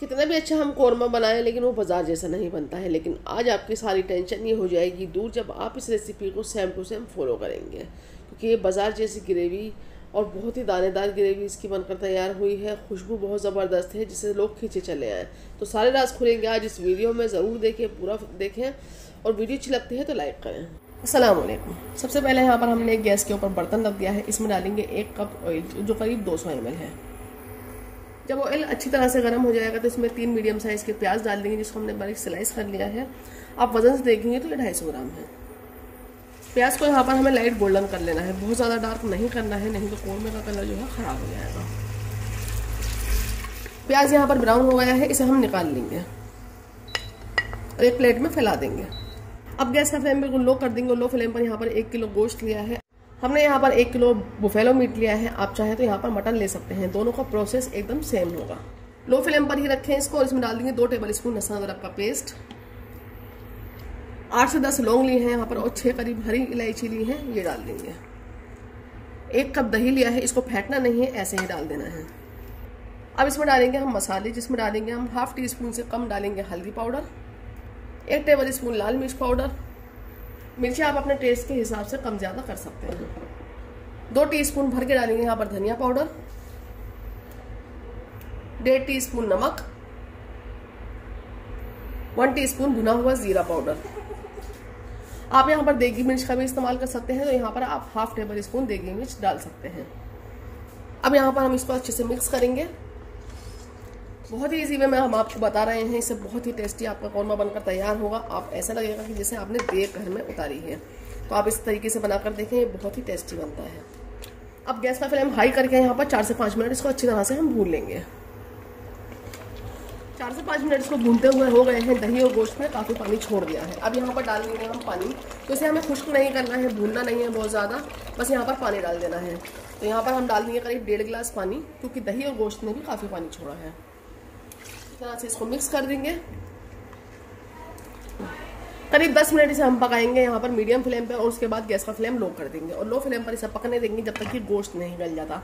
कितना भी अच्छा हम कौरमा बनाएं लेकिन वो बाजार जैसा नहीं बनता है। लेकिन आज आपकी सारी टेंशन ये हो जाएगी दूर जब आप इस रेसिपी को सेम टू सेम फॉलो करेंगे, क्योंकि ये बाजार जैसी ग्रेवी और बहुत ही दानेदार ग्रेवी इसकी बनकर तैयार हुई है। खुशबू बहुत ज़बरदस्त है जिससे लोग खींचे चले आएँ। तो सारे राज खुलेंगे आज इस वीडियो में, ज़रूर देखें, पूरा देखें और वीडियो अच्छी लगती है तो लाइक करें। अस्सलाम वालेकुम। सबसे पहले यहाँ पर हमने गैस के ऊपर बर्तन रख दिया है, इसमें डालेंगे 1 कप ऑयल जो करीब 200 ml है। जब ऑयल अच्छी तरह से गर्म हो जाएगा तो इसमें 3 मीडियम साइज़ के प्याज डाल देंगे जिसको हमने बारीक स्लाइस कर लिया है। आप वजन से देखेंगे तो ये 250 ग्राम है। प्याज को यहाँ पर हमें लाइट गोल्डन कर लेना है, बहुत ज़्यादा डार्क नहीं करना है, नहीं तो कौरमे का कलर जो है ख़राब हो जाएगा। प्याज यहाँ पर ब्राउन हो गया है, इसे हम निकाल लेंगे और एक प्लेट में फैला देंगे। अब गैस का फ्लेम बिल्कुल लो कर देंगे। लो फ्लेम पर यहाँ पर 1 किलो गोश्त लिया है हमने, यहाँ पर 1 किलो बुफेलो मीट लिया है। आप चाहे तो यहाँ पर मटन ले सकते हैं, दोनों का प्रोसेस एकदम सेम होगा। लो फ्लेम पर ही रखें इसको और इसमें डाल देंगे 2 टेबल स्पून लहसुन अदरक का पेस्ट। 8 से 10 लौंग लिए हैं यहाँ पर और 6 करीब हरी इलायची ली है, ये डाल देंगे। 1 कप दही लिया है, इसको फेंटना नहीं है, ऐसे ही डाल देना है। अब इसमें डालेंगे हम मसाले, जिसमें डालेंगे हम 1/2 टीस्पून से कम डालेंगे हल्दी पाउडर, 1 टेबल स्पून लाल मिर्च पाउडर। मिर्ची आप अपने टेस्ट के हिसाब से कम ज़्यादा कर सकते हैं। 2 टीस्पून भर के डालेंगे यहाँ पर धनिया पाउडर, 1.5 टीस्पून नमक, 1 टीस्पून भुना हुआ ज़ीरा पाउडर। आप यहाँ पर देगी मिर्च का भी इस्तेमाल कर सकते हैं, तो यहाँ पर आप 1/2 टेबल स्पून देगी मिर्च डाल सकते हैं। अब यहाँ पर हम इसको अच्छे से मिक्स करेंगे। बहुत ही इजी वे में हम आपको बता रहे हैं, इससे बहुत ही टेस्टी आपका कौरमा बनकर तैयार होगा। आप ऐसा लगेगा कि जैसे आपने देख घर में उतारी है। तो आप इस तरीके से बनाकर देखें, ये बहुत ही टेस्टी बनता है। अब गैस का फ्लेम हाई करके यहाँ पर 4 से 5 मिनट इसको अच्छी तरह से हम भून लेंगे। 4 से 5 मिनट इसको भूनते हुए हो गए हैं। दही और गोश्त में काफ़ी पानी छोड़ दिया है। अब यहाँ पर डाल देंगे हम पानी, तो इसे हमें खुश्क नहीं करना है, भूनना नहीं है बहुत ज़्यादा, बस यहाँ पर पानी डाल देना है। तो यहाँ पर हम डाल देंगे करीब 1.5 गिलास पानी, क्योंकि दही और गोश्त ने भी काफ़ी पानी छोड़ा है। इस तरह से इसको मिक्स कर देंगे। करीब 10 मिनट इसे हम पकाएंगे यहाँ पर मीडियम फ्लेम पे और उसके बाद गैस का फ्लेम लो कर देंगे और लो फ्लेम पर इसे पकने देंगे जब तक कि गोश्त नहीं गल जाता।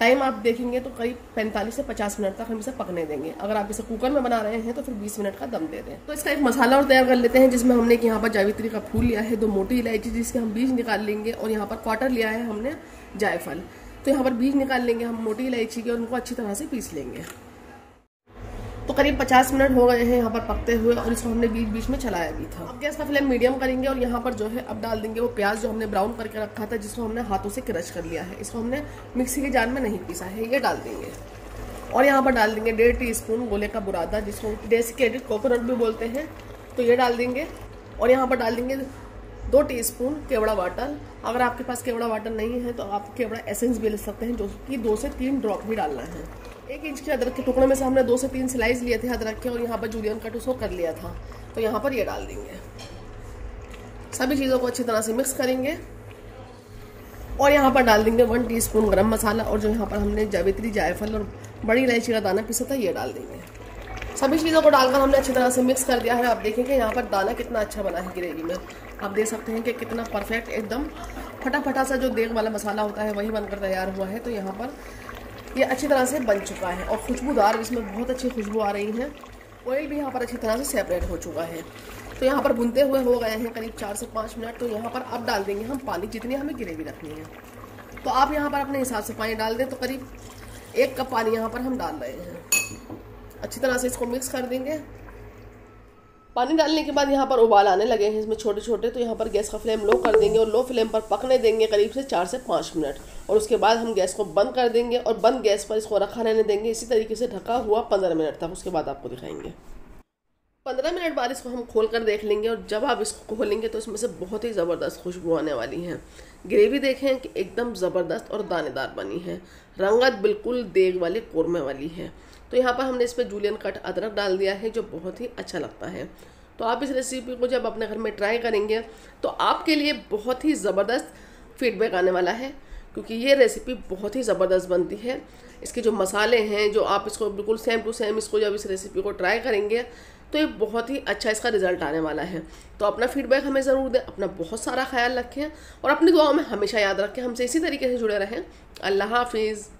टाइम आप देखेंगे तो करीब 45 से 50 मिनट तक हम इसे पकने देंगे। अगर आप इसे कुकर में बना रहे हैं तो फिर 20 मिनट का दम दे दें। तो इसका एक मसाला और तैयार कर लेते हैं, जिसमें हमने यहाँ पर जावित्री का फूल लिया है, 2 मोटी इलायची जिसके हम बीज निकाल लेंगे और यहाँ पर 1/4 लिया है हमने जायफल। तो यहाँ पर बीज निकाल लेंगे हम मोटी इलायची के और उनको अच्छी तरह से पीस लेंगे। तो करीब 50 मिनट हो गए हैं यहाँ पर पकते हुए और इसको हमने बीच बीच में चलाया भी था। अब गैस का फ्लेम मीडियम करेंगे और यहाँ पर जो है अब डाल देंगे वो प्याज जो हमने ब्राउन करके रखा था, जिसको हमने हाथों से क्रश कर लिया है। इसको हमने मिक्सी के जान में नहीं पीसा है, ये डाल देंगे। और यहाँ पर डाल देंगे 1.5 टीस्पून गोले का बुरादा, जिसको डेसिकेटेड कोकोनट भी बोलते हैं, तो ये डाल देंगे। और यहाँ पर डाल देंगे 2 टीस्पून केवड़ा वाटर। अगर आपके पास केवड़ा वाटर नहीं है तो आप केवड़ा एसेंस भी ले सकते हैं, जो कि 2 से 3 ड्रॉप भी डालना है। 1 इंच के अदरक के टुकड़े में से हमने 2 से 3 स्लाइस लिए थे अदरक के और यहाँ पर जूलियन कट उसको कर लिया था, तो यहाँ पर ये डाल देंगे। सभी चीज़ों को अच्छी तरह से मिक्स करेंगे और यहाँ पर डाल देंगे 1 टीस्पून गरम मसाला और जो यहाँ पर हमने जावित्री, जायफल और बड़ी इलायची का दाना पीसा था, ये डाल देंगे। सभी चीज़ों को डालकर हमने अच्छी तरह से मिक्स कर दिया है। आप देखेंगे यहाँ पर दाना कितना अच्छा बना है ग्रेवी में। आप देख सकते हैं कि कितना परफेक्ट एकदम फटाफटा सा जो देग वाला मसाला होता है वही बनकर तैयार हुआ है। तो यहाँ पर ये अच्छी तरह से बन चुका है और खुशबूदार, इसमें बहुत अच्छी खुशबू आ रही है। ऑयल भी यहाँ पर अच्छी तरह से सेपरेट हो चुका है। तो यहाँ पर भुनते हुए हो गए हैं करीब 4 से 5 मिनट। तो यहाँ पर अब डाल देंगे हम पानी, जितनी हमें ग्रेवी रखनी है। तो आप यहाँ पर अपने हिसाब से पानी डाल दें। तो करीब 1 कप पानी यहाँ पर हम डाल रहे हैं। अच्छी तरह से इसको मिक्स कर देंगे। पानी डालने के बाद यहाँ पर उबाल आने लगे हैं इसमें छोटे छोटे, तो यहाँ पर गैस का फ्लेम लो कर देंगे और लो फ्लेम पर पकने देंगे करीब से 4 से 5 मिनट और उसके बाद हम गैस को बंद कर देंगे और बंद गैस पर इसको रखा रहने देंगे इसी तरीके से ढका हुआ 15 मिनट तक। उसके बाद आपको दिखाएंगे 15 मिनट बाद इसको हम खोल कर देख लेंगे और जब आप इसको खोलेंगे तो इसमें से बहुत ही ज़बरदस्त खुशबू आने वाली है। ग्रेवी देखें कि एकदम ज़बरदस्त और दानेदार बनी है, रंगत बिल्कुल देग वाले कौरमे वाली है। तो यहाँ पर हमने इस पर जूलियन कट अदरक डाल दिया है, जो बहुत ही अच्छा लगता है। तो आप इस रेसिपी को जब अपने घर में ट्राई करेंगे तो आपके लिए बहुत ही ज़बरदस्त फीडबैक आने वाला है, क्योंकि ये रेसिपी बहुत ही ज़बरदस्त बनती है। इसके जो मसाले हैं, जो आप इसको बिल्कुल सेम टू सेम इसको जब इस रेसिपी को ट्राई करेंगे तो ये बहुत ही अच्छा इसका रिजल्ट आने वाला है। तो अपना फीडबैक हमें ज़रूर दें, अपना बहुत सारा ख्याल रखें और अपनी दुआओं में हमेशा याद रखें, हमसे इसी तरीके से जुड़े रहें। अल्लाह हाफिज़।